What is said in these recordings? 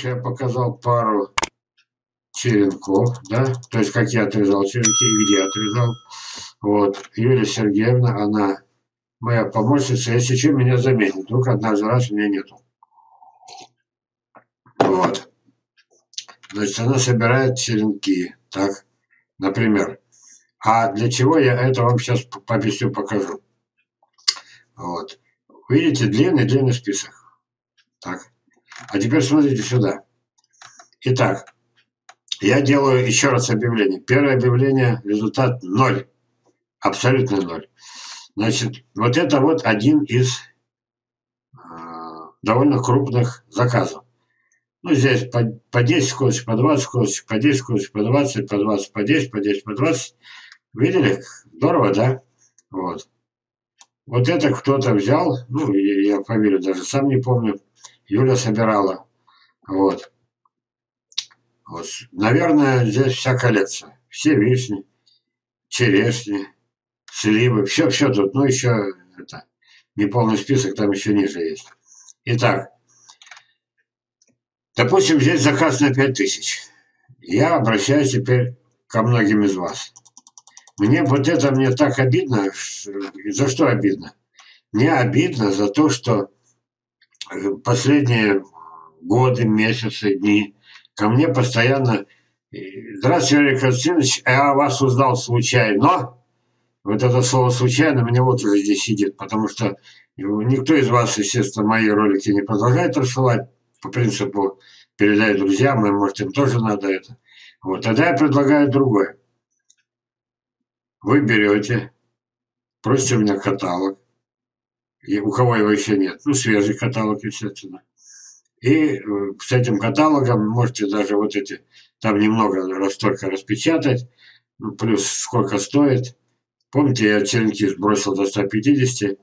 дальше я показал пару черенков, да, то есть как я отрезал черенки и где отрезал. Вот, Юлия Сергеевна, она моя помощница, если чем меня заметит, вдруг однажды раз меня нету. Вот. Значит, она собирает черенки, так, например. А для чего я это вам сейчас объясню, покажу. Вот. Видите, длинный-длинный список. Так. А теперь смотрите сюда. Итак, я делаю еще раз объявление. Первое объявление, результат 0. Абсолютно 0. Значит, вот это вот один из довольно крупных заказов. Ну, здесь по 10 косточек, по 20 косточек, по 10 косточек, по 20, по 20, по 10, по 10, по 20. Видели? Здорово, да? Вот. Вот это кто-то взял, ну, я фамилию даже сам не помню, Юля собирала. Вот. Вот. Наверное, здесь вся коллекция. Все вишни, черешни, сливы, все тут. Ну, еще это не полный список, там еще ниже есть. Итак, допустим, здесь заказ на 5000. Я обращаюсь теперь ко многим из вас. Мне вот это мне так обидно. За что обидно? Мне обидно за то, что последние годы, месяцы, дни ко мне постоянно: «Здравствуйте, Валерий Константинович, я вас узнал случайно». Вот это слово «случайно» мне вот уже здесь сидит, потому что никто из вас, естественно, мои ролики не продолжает рассылать. По принципу «передай друзьям», и, может, им тоже надо это. Вот, тогда я предлагаю другое. Вы берете, просите у меня каталог, и у кого его еще нет, ну, свежий каталог, естественно. И с этим каталогом можете даже вот эти, там немного только распечатать, ну, плюс сколько стоит. Помните, я черенки сбросил до 150,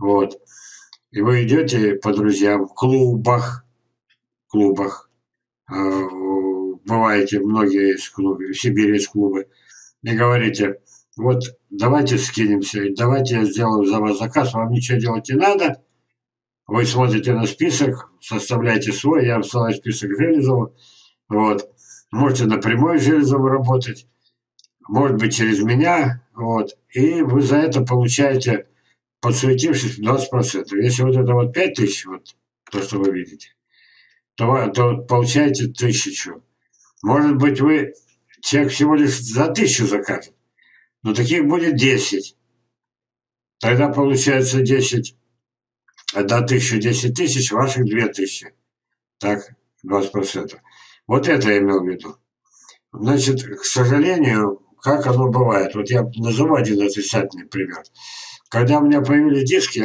вот. И вы идете по друзьям в клубах, бываете, многие из клубов, в Сибири из клуба, и говорите: вот давайте скинемся, давайте я сделаю за вас заказ, вам ничего делать не надо. Вы смотрите на список, составляете свой, я высылаю список Железова. Вот. Можете напрямую с Железовым работать, может быть, через меня. Вот. И вы за это получаете, подсуетившись, 20%. Если вот это вот 5000, вот то, что вы видите, то получаете 1000. Может быть, вы человек всего лишь за 1000 закажет, но таких будет 10. Тогда получается 10, до 1000, 10 000, ваших 2000. Так, 20%. Вот это я имел в виду. Значит, к сожалению, как оно бывает. Вот я назову один отрицательный пример. Когда у меня появились диски,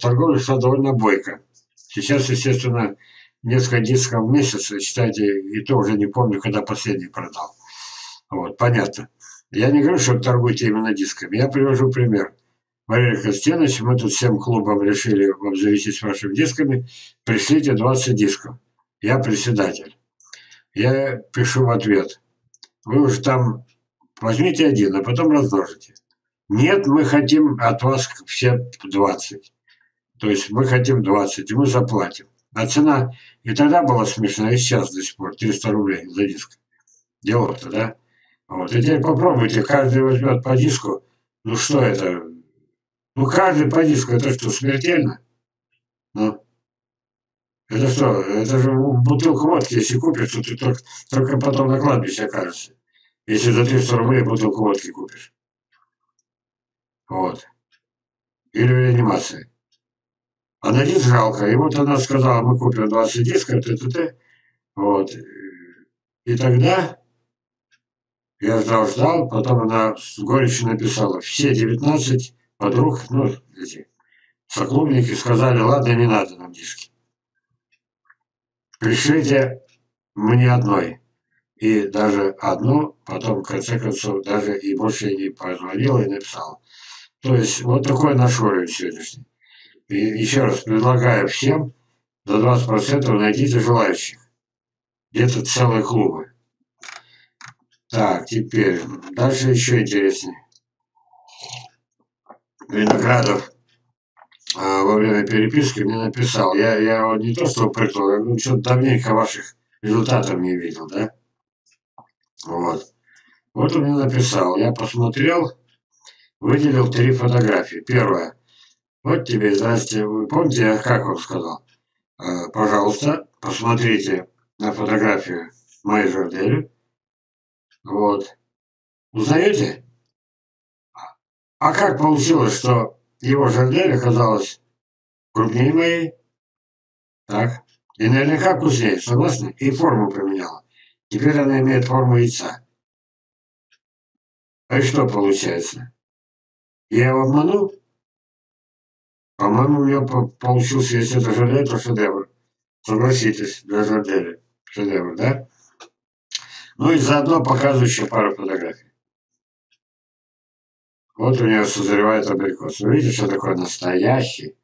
торговля шла довольно бойко. Сейчас, естественно, несколько дисков в месяц, считайте, и то уже не помню, когда последний продал. Вот, понятно. Я не говорю, что торгуйте именно дисками. Я привожу пример. Валерий Константинович, мы тут всем клубам решили обзавестись вашими дисками. Пришлите 20 дисков. Я председатель. Я пишу в ответ: вы уже там возьмите один, а потом размножите. Нет, мы хотим от вас все 20. То есть мы хотим 20, и мы заплатим. А цена и тогда была смешная, и сейчас до сих пор 300 рублей за диск. Дело-то, да? Вот. И теперь попробуйте, каждый возьмет по диску. Ну что это? Ну каждый по диску, это что, смертельно? Ну, это что? Это же бутылка водки, если купишь, то ты только потом на кладбище окажешься. Если за 300 рублей бутылку водки купишь. Вот. Или в реанимации. А на диск жалко. И вот она сказала: мы купим 20 дисков, т.т.т. Вот. И тогда я ждал, потом она с горечью написала: все 19 подруг, ну, эти соклубники, сказали: ладно, не надо нам диски. Пришлите мне одной. И даже одну, потом, в конце концов, даже и больше не позвонила и написала. То есть вот такой наш уровень сегодняшний. И еще раз предлагаю всем: за 20% найдите желающих. Где-то целые клубы. Так, теперь дальше еще интереснее. Виноградов во время переписки мне написал. Я не то что упрекнул, я говорю: что-то давненько ваших результатов не видел, да? Вот. Вот он мне написал. Я посмотрел, выделил 3 фотографии. Первая. Вот тебе, здрасте. Вы помните, я как вам сказал? Пожалуйста, посмотрите на фотографию моей жердели. Вот. Узнаете? А как получилось, что его жердель оказалась крупнее моей? Так. И наверняка вкуснее, согласны? И форму поменяла. Теперь она имеет форму яйца. А что получается? Я его обманул? По-моему, у меня получился, если это жердель, то шедевр. Согласитесь, для жердели. Шедевр, да? Ну и заодно показываю еще пару фотографий. Вот у него созревает абрикос. Вы видите, что такое настоящий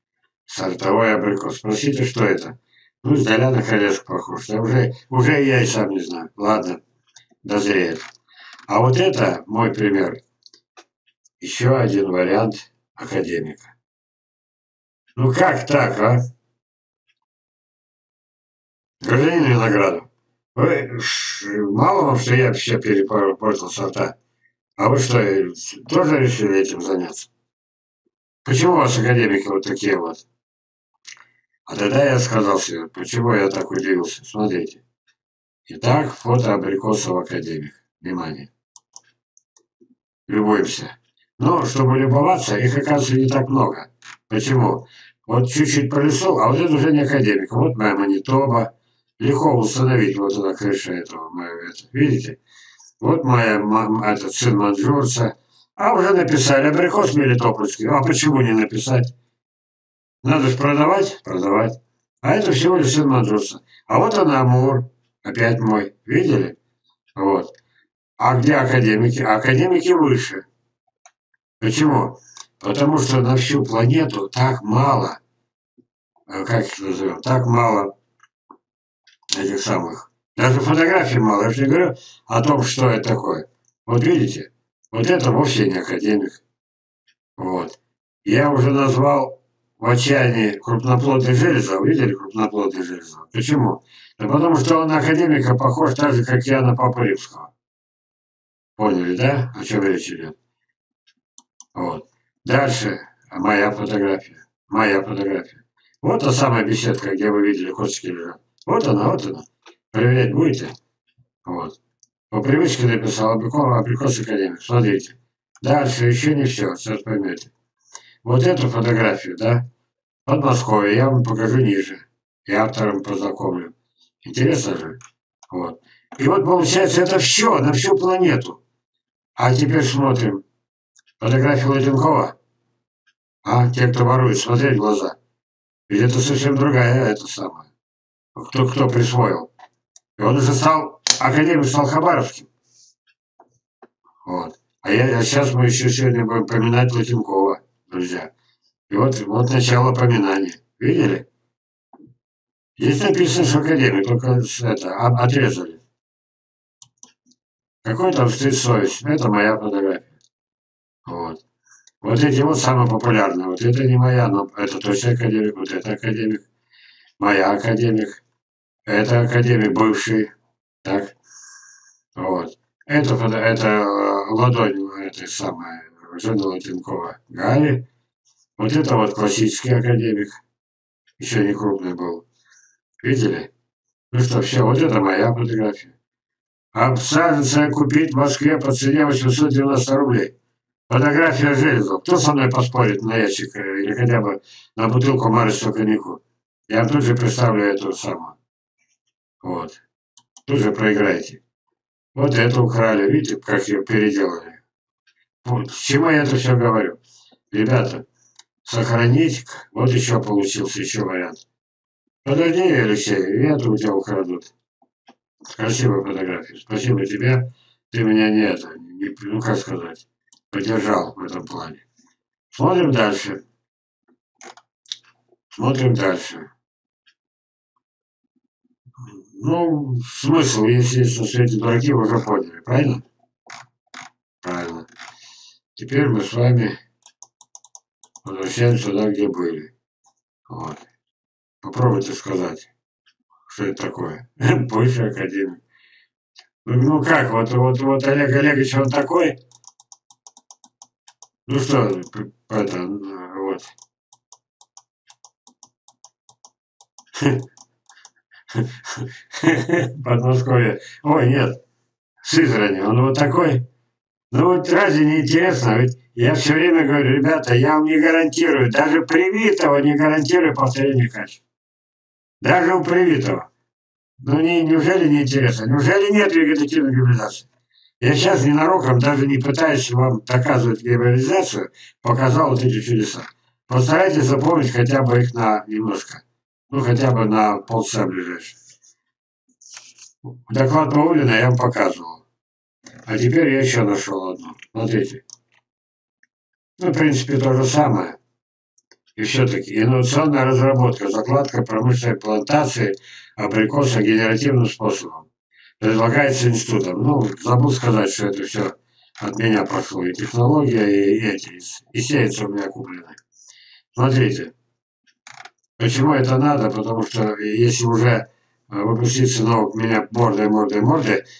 сортовой абрикос? Спросите, что это? Ну, издаля на колеску похож. Я уже я и сам не знаю. Ладно, дозреет. А вот это мой пример. Еще один вариант академика. Ну как так, а? Гражданин Виноградов, вы мало вам, что я все перепортил сорта. А вы что, тоже решили этим заняться? Почему у вас академики вот такие вот? А тогда я сказал себе, почему я так удивился. Смотрите. Итак, фото абрикосов академик. Внимание. Любуемся. Но, чтобы любоваться, их, оказывается, не так много. Почему? Вот чуть-чуть порисовал, а вот это уже не академик. Вот моя Манитоба. Легко установить, вот она крыша этого моего, видите? Вот моя мама, этот сын маньчжурца. А уже написали абрикос мелитопольский. А почему не написать? Надо же продавать? Продавать. А это всего лишь сын маньчжурца. А вот он Амур. Опять мой. Видели? Вот. А где академики? Академики выше. Почему? Потому что на всю планету так мало, как их назовем, так мало этих самых. Даже фотографий мало. Я же не говорю о том, что это такое. Вот видите? Вот это вовсе не академик. Вот. Я уже назвал в отчаянии крупноплодный Железов. Видели крупноплодный Железов? Почему? Да потому что он на академика похож так же, как я на Папу Римского. Поняли, да? О чем речь идет? Вот. Дальше моя фотография. Моя фотография. Вот та самая беседка, где вы видели косточки лежат. Вот она, вот она. Проверять будете? Вот. По привычке написал абрикос академик. Смотрите. Дальше еще не все. Сейчас поймете. Вот эту фотографию, да? Подмосковье. Я вам покажу ниже. И автором познакомлю. Интересно же? Вот. И вот получается это все, на всю планету. А теперь смотрим. Фотографию Латинкова. А, те, кто ворует, смотреть в глаза. Ведь это совсем другая, это самое. Кто присвоил. И он уже стал, академик стал хабаровским. Вот. А сейчас мы еще сегодня будем поминать Латинкова, друзья. И вот начало поминания. Видели? Здесь написано, что академик, только это, отрезали. Какой там стыд совесть? Это моя фотография. Вот. Вот эти вот самые популярные. Вот это не моя, но это точно академик, вот это академик. Моя академик. Это академик бывший. Так. Вот. Это ладонь этой самой жены Латинкова Гарри. Вот это вот классический академик. Еще не крупный был. Видели? Ну что, все, вот это моя фотография. Обсаженца купить в Москве по цене 890 рублей. Фотография Железова. Кто со мной поспорит на ящик или хотя бы на бутылку марочного коньяку? Я тут же представлю эту самую. Вот. Тут же проиграете. Вот это украли. Видите, как ее переделали. Вот. С чему я это все говорю? Ребята, сохранить. Вот еще получился еще вариант. Подожди, Алексей, и это у тебя украдут. Красивая фотография. Спасибо тебе. Ты меня не это, не, ну как сказать, поддержал в этом плане. Смотрим дальше. Смотрим дальше. Ну, смысл, если есть на свете дураки, вы уже поняли, правильно? Правильно. Теперь мы с вами возвращаемся туда, где были. Вот. Попробуйте сказать, что это такое? Больше академик. Ну как, вот Олег Олегович, он такой? Ну что, это, вот. Подмосковье. Ой, нет. В Сызрани. Он вот такой. Ну вот разве не интересно? Ведь я все время говорю, ребята, я вам не гарантирую, даже привитого не гарантирую повторение качества. Даже у привитого. Ну неужели не интересно? Неужели нет вегетативной гибридизации? Я сейчас ненароком, даже не пытаюсь вам доказывать гибридизацию, показал вот эти чудеса. Постарайтесь запомнить хотя бы их на немножко. Ну, хотя бы на полчаса ближайшего. Доклад Боулина я вам показывал. А теперь я еще нашел одну. Смотрите. Ну, в принципе, то же самое. И все-таки инновационная разработка, закладка промышленной плантации абрикоса генеративным способом. Предлагается институтом. Ну, забыл сказать, что это все от меня прошло. И технология, и сеянцы у меня куплены. Смотрите. Почему это надо? Потому что если уже выпустить сынок меня мордой,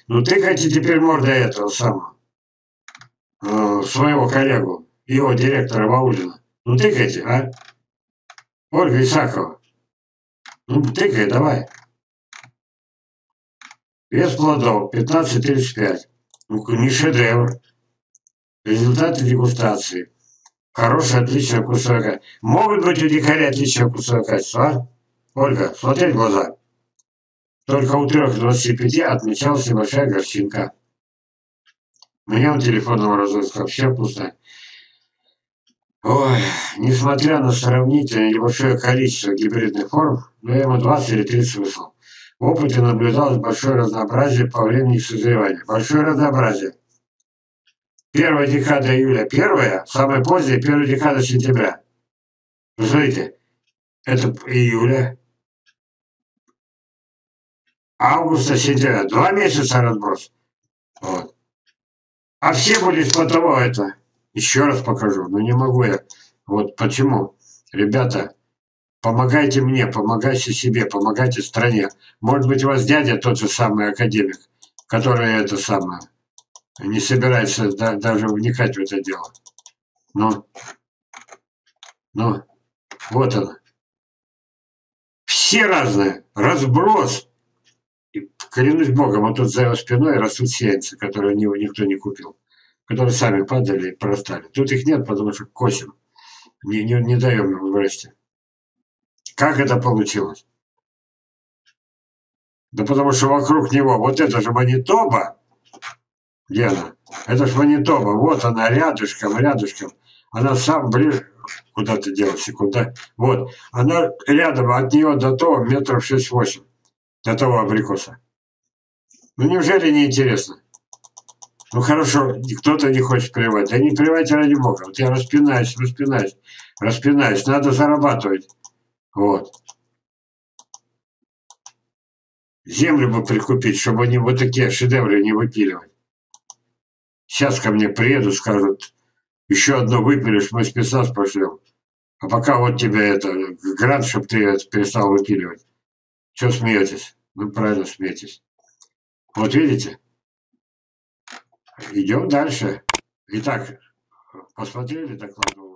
ну тыкайте теперь мордой этого самого, своего коллегу, его директора Ваулина. Ну тыкайте, а? Ольга Исакова. Ну тыкай, давай. Вес плодов 15-35. Ну не шедевр. Результаты дегустации. Хорошая, отличная вкусовая качество. Могут быть у дикаря отличное вкусовое качество, а? Ольга, смотри в глаза. Только у 3-25 отмечалась небольшая горчинка. Мне он телефонного разыска вообще вкусно. Ой, несмотря на сравнительно небольшое количество гибридных форм, но я ему 20 или 30 выслал. В опыте наблюдалось большое разнообразие по времени созревания. Большое разнообразие. Первая декада июля, самая поздняя, первая декада сентября. Посмотрите, это июля, августа, сентября. 2 месяца разброс. Вот. А все были из-под того это. Еще раз покажу, но не могу я. Вот почему. Ребята, помогайте мне, помогайте себе, помогайте стране. Может быть, у вас дядя тот же самый академик, который это самое... Не собирается даже вникать в это дело. Ну, вот она. Все разные. Разброс. И, клянусь Богом, а тут за его спиной растут сеянцы, которые никто не купил. Которые сами падали и прорастали. Тут их нет, потому что косим. Не даем им вырасти. Как это получилось? Да потому что вокруг него вот это же Манитоба. Где она? Это ж Манитоба. Вот она рядышком. Она сам ближе... Куда ты делась? Секунда. Вот. Она рядом от нее до того метров 6-8. До того абрикоса. Ну неужели не интересно? Ну хорошо, кто-то не хочет привать. Да не привать ради бога. Вот я распинаюсь. Надо зарабатывать. Вот. Землю бы прикупить, чтобы они вот такие шедевры не выпиливали. Сейчас ко мне приедут, скажут, еще одно выпилишь, мы спецназ пошлем. А пока вот тебе это, грант, чтобы ты это перестал выпиливать. Че смеетесь? Ну, правильно, смеетесь. Вот видите? Идем дальше. Итак, посмотрели доклад?